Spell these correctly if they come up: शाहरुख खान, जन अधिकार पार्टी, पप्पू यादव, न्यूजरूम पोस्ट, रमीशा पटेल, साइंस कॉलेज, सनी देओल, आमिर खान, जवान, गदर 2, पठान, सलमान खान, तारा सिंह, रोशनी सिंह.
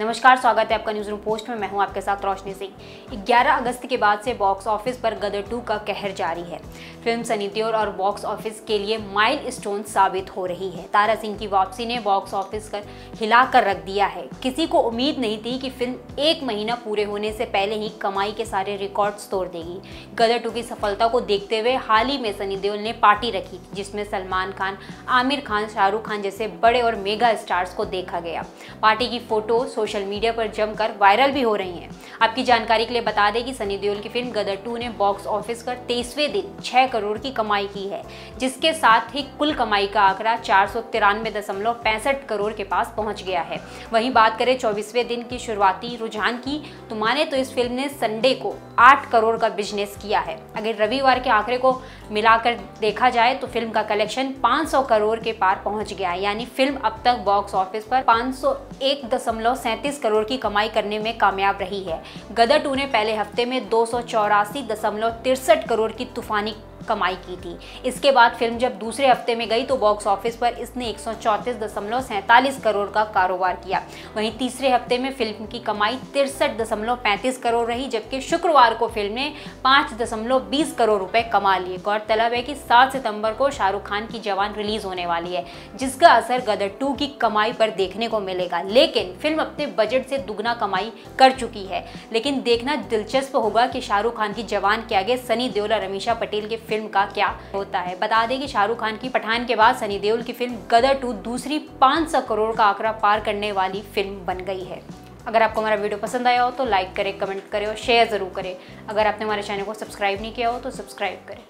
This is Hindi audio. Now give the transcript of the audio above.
नमस्कार, स्वागत है आपका न्यूजरूम पोस्ट में। मैं हूं आपके साथ रोशनी सिंह। 11 अगस्त के बाद से बॉक्स ऑफिस पर गदर 2 का कहर जारी है। फिल्म सनी देओल और बॉक्स ऑफिस के लिए माइल स्टोन साबित हो रही है। तारा सिंह की वापसी ने बॉक्स ऑफिस कर हिला कर रख दिया है। किसी को उम्मीद नहीं थी कि फिल्म एक महीना पूरे होने से पहले ही कमाई के सारे रिकॉर्ड्स तोड़ देगी। गदर 2 की सफलता को देखते हुए हाल ही में सनी देओल ने पार्टी रखी, जिसमें सलमान खान, आमिर खान, शाहरुख खान जैसे बड़े और मेगा स्टार्स को देखा गया। पार्टी की फोटो सोशल मीडिया पर जमकर वायरल भी हो रही हैं। आपकी जानकारी के लिए बता दें कि सनी देओल की फिल्म गदर 2 ने बॉक्स ऑफिस पर 23वें दिन 6 करोड़ की कमाई की है, जिसके साथ ही कुल कमाई का आंकड़ा 493.65 करोड़ के पास पहुंच गया है। वहीं बात करें 24वें दिन की शुरुआती रुझान की तो माने तो इस फिल्म ने संडे को 8 करोड़ का बिजनेस किया है। अगर रविवार के आंकड़े को मिलाकर देखा जाए तो फिल्म का कलेक्शन 500 करोड़ के पार पहुँच गया है। यानी फिल्म अब तक बॉक्स ऑफिस पर 501.37 करोड़ की कमाई करने में कामयाब रही है। गदर 2 ने पहले हफ्ते में 284.63 करोड़ की तूफानी कमाई की थी। इसके बाद फिल्म जब दूसरे हफ्ते में गई तो बॉक्स ऑफिस पर इसने 134.47 करोड़ का कारोबार किया। वहीं तीसरे हफ्ते में फिल्म की कमाई 63.35 करोड़ रही, जबकि शुक्रवार को फिल्म ने 5.20 करोड़ रुपए कमा लिए। गौरतलब है कि 7 सितंबर को शाहरुख खान की जवान रिलीज होने वाली है, जिसका असर गदर 2 की कमाई पर देखने को मिलेगा। लेकिन फिल्म अपने बजट से दुगना कमाई कर चुकी है। लेकिन देखना दिलचस्प होगा कि शाहरुख खान की जवान के आगे सनी देओल और रमीशा पटेल के फिल्म का क्या होता है। बता दें कि शाहरुख खान की पठान के बाद सनी देओल की फिल्म गदर 2 दूसरी 500 करोड़ का आंकड़ा पार करने वाली फिल्म बन गई है। अगर आपको हमारा वीडियो पसंद आया हो तो लाइक करें, कमेंट करें और शेयर ज़रूर करें। अगर आपने हमारे चैनल को सब्सक्राइब नहीं किया हो तो सब्सक्राइब करें।